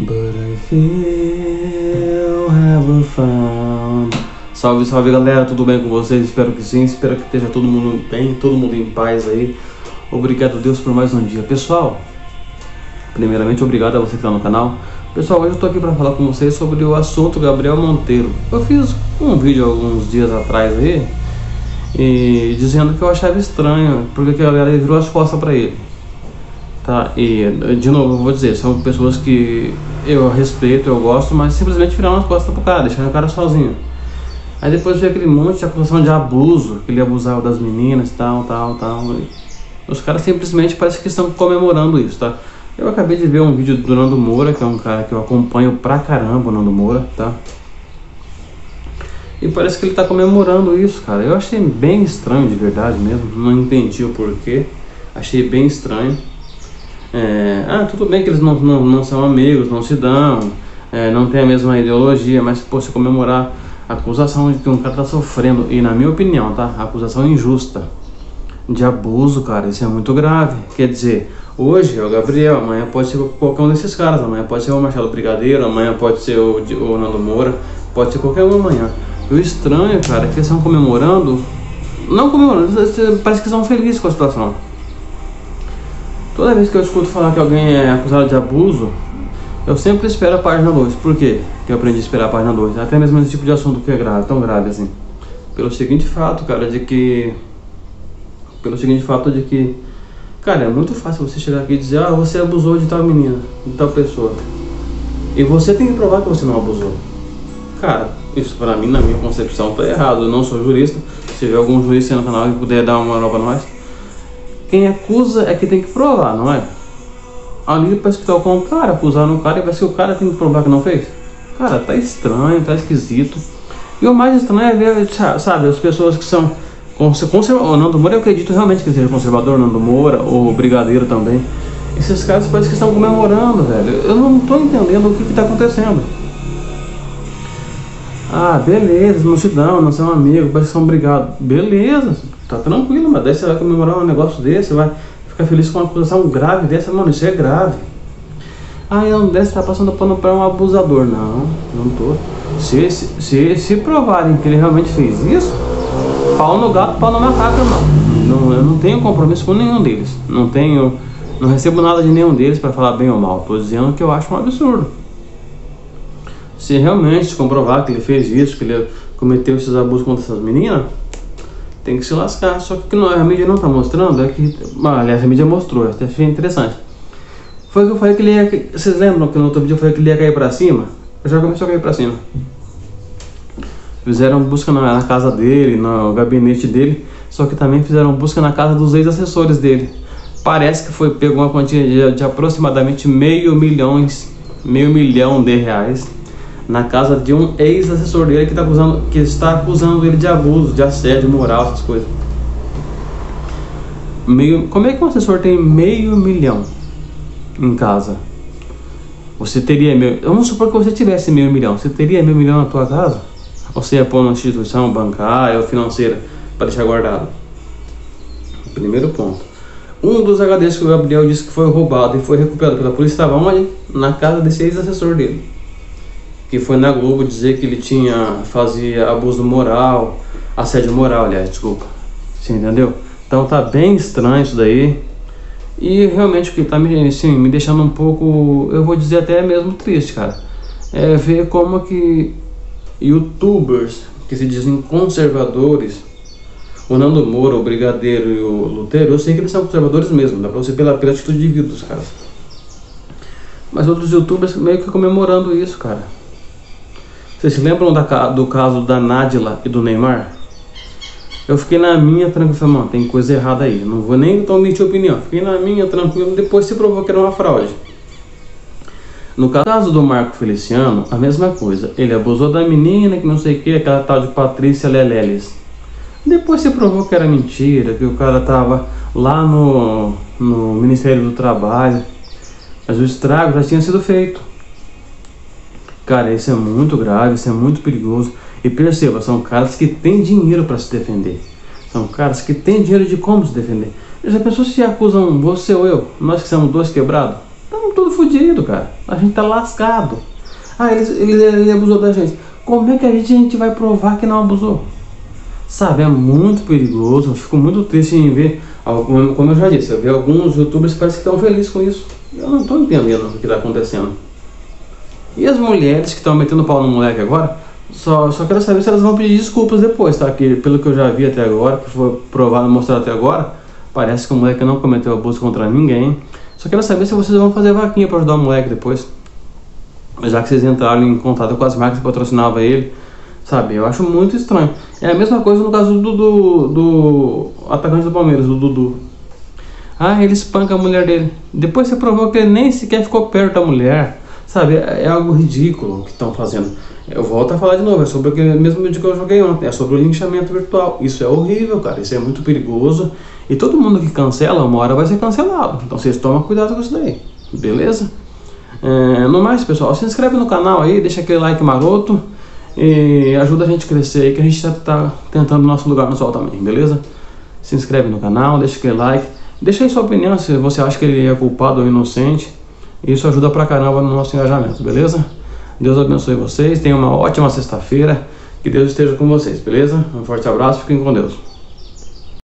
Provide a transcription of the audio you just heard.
But I feel have found. Salve, salve galera, tudo bem com vocês? Espero que sim, espero que esteja todo mundo bem, todo mundo em paz aí. Obrigado Deus por mais um dia. Pessoal, primeiramente obrigado a você que está no canal. Pessoal, hoje eu estou aqui para falar com vocês sobre o assunto Gabriel Monteiro. Eu fiz um vídeo alguns dias atrás aí e dizendo que eu achava estranho porque que a galera virou as costas para ele, tá? E de novo eu vou dizer, são pessoas que eu respeito, eu gosto, mas simplesmente viraram as costas pro cara, deixaram o cara sozinho. Aí depois veio aquele monte de acusação de abuso, que ele abusava das meninas, tal. Os caras simplesmente parece que estão comemorando isso, tá? Eu acabei de ver um vídeo do Nando Moura, que é um cara que eu acompanho pra caramba, o Nando Moura, tá? E parece que ele tá comemorando isso, cara. Eu achei bem estranho, de verdade mesmo. Não entendi o porquê. Achei bem estranho. Tudo bem que eles não são amigos, não se dão, não tem a mesma ideologia, mas, pô, se comemorar a acusação de que um cara tá sofrendo, e na minha opinião, tá? A acusação injusta de abuso, cara, isso é muito grave. Quer dizer, hoje é o Gabriel, amanhã pode ser qualquer um desses caras, amanhã pode ser o Marcelo Brigadeiro, amanhã pode ser o Nando Moura, pode ser qualquer um amanhã. E o estranho, cara, é que eles estão comemorando, não comemorando, parece que estão felizes com a situação. Toda vez que eu escuto falar que alguém é acusado de abuso, eu sempre espero a página 2. Por quê que eu aprendi a esperar a página 2? Até mesmo esse tipo de assunto que é grave, tão grave assim. Pelo seguinte fato, cara, de que... Cara, é muito fácil você chegar aqui e dizer: ah, você abusou de tal menina, de tal pessoa. E você tem que provar que você não abusou. Cara, isso pra mim, na minha concepção, tá errado. Eu não sou jurista. Se tiver algum jurista no canal que puder dar uma moral pra nós. Quem acusa é que tem que provar, não é? Ali parece que tá com o cara, acusaram o cara e parece que o cara tem que provar que não fez. Cara, tá estranho, tá esquisito. E o mais estranho é ver, sabe, as pessoas que são conservador. O Nando Moura, eu acredito realmente que seja conservador, o Nando Moura, o Brigadeiro também. Esses caras parece que estão comemorando, velho. Eu não tô entendendo o que tá acontecendo. Ah, beleza, não se dão, não são amigos, parece que são brigados. Beleza, tá tranquilo, mas daí você vai comemorar um negócio desse, vai ficar feliz com uma acusação grave dessa, mano, isso é grave. Ah, eu não desse, tá passando pano pra um abusador. Não, não tô. Se provarem que ele realmente fez isso, pau no gato, pau no macaco, não. Eu não tenho compromisso com nenhum deles. Não recebo nada de nenhum deles pra falar bem ou mal. Tô dizendo que eu acho um absurdo. Se realmente comprovar que ele fez isso, que ele cometeu esses abusos contra essas meninas, tem que se lascar. Só que a mídia não tá mostrando, é que... Aliás, a mídia mostrou, até achei interessante. Foi que eu falei que ele ia... Vocês lembram que no outro vídeo eu falei que ele ia cair pra cima? Já começou a cair pra cima. Fizeram busca na casa dele, no gabinete dele, só que também fizeram busca na casa dos ex-assessores dele. Parece que foi pego uma quantia de aproximadamente meio milhão de reais na casa de um ex-assessor dele que, está acusando ele de abuso, de assédio moral, essas coisas. Como é que um assessor tem meio milhão em casa? Você teria meio... Vamos supor que você tivesse meio milhão. Você teria meio milhão na tua casa? Ou você ia pôr numa instituição bancária ou financeira para deixar guardado? Primeiro ponto. Um dos HDs que o Gabriel disse que foi roubado e foi recuperado pela polícia estava onde? Na casa desse ex-assessor dele, que foi na Globo dizer que ele fazia abuso moral, assédio moral, aliás, desculpa. Você entendeu? Então tá bem estranho isso daí. E realmente o que tá me deixando um pouco, eu vou dizer até mesmo triste, cara, é ver como que youtubers que se dizem conservadores, o Nando Moura, o Brigadeiro e o Lutero, eu sei que eles são conservadores mesmo, dá pra você pela atitude de vida dos caras. Mas outros youtubers meio que comemorando isso, cara. Vocês se lembram do caso da Nádila e do Neymar? Eu fiquei na minha tranquila, mano, tem coisa errada aí, não vou nem omitir opinião. Fiquei na minha tranquila, depois se provou que era uma fraude. No caso do Marco Feliciano, a mesma coisa. Ele abusou da menina que não sei o que, aquela tal de Patrícia Lelelis. Depois se provou que era mentira, que o cara tava lá no Ministério do Trabalho. Mas o estrago já tinha sido feito. Cara, isso é muito grave, isso é muito perigoso. E perceba, são caras que têm dinheiro para se defender. São caras que têm dinheiro de como se defender. Já pensou se acusam você ou eu? Nós que somos dois quebrados? Estamos todos fudidos. fudido, cara. A gente tá lascado. Ah, ele abusou da gente. Como é que a gente vai provar que não abusou? Sabe, é muito perigoso. Eu fico muito triste em ver, como eu já disse, eu vi alguns youtubers que parecem que estão felizes com isso. Eu não tô entendendo o que tá acontecendo. E as mulheres que estão metendo pau no moleque agora, só quero saber se elas vão pedir desculpas depois, tá? Que pelo que eu já vi até agora, que foi provado e mostrado até agora, parece que o moleque não cometeu abuso contra ninguém. Só quero saber se vocês vão fazer vaquinha para ajudar o moleque depois, já que vocês entraram em contato com as marcas que patrocinavam ele, sabe? Eu acho muito estranho. É a mesma coisa no caso do atacante do Palmeiras, do Dudu. Ah, ele espanca a mulher dele. Depois você provou que ele nem sequer ficou perto da mulher. Sabe, é algo ridículo o que estão fazendo. Eu volto a falar de novo, é sobre aquele mesmo vídeo que eu joguei ontem, é sobre o linchamento virtual. Isso é horrível, cara, isso é muito perigoso. E todo mundo que cancela, uma hora vai ser cancelado. Então vocês tomam cuidado com isso daí, beleza? No mais, pessoal, se inscreve no canal aí, deixa aquele like maroto e ajuda a gente a crescer aí, que a gente tá tentando nosso lugar no sol também, beleza? Se inscreve no canal, deixa aquele like, deixa aí sua opinião se você acha que ele é culpado ou inocente. Isso ajuda pra caramba no nosso engajamento, beleza? Deus abençoe vocês, tenham uma ótima sexta-feira, que Deus esteja com vocês, beleza? Um forte abraço, fiquem com Deus.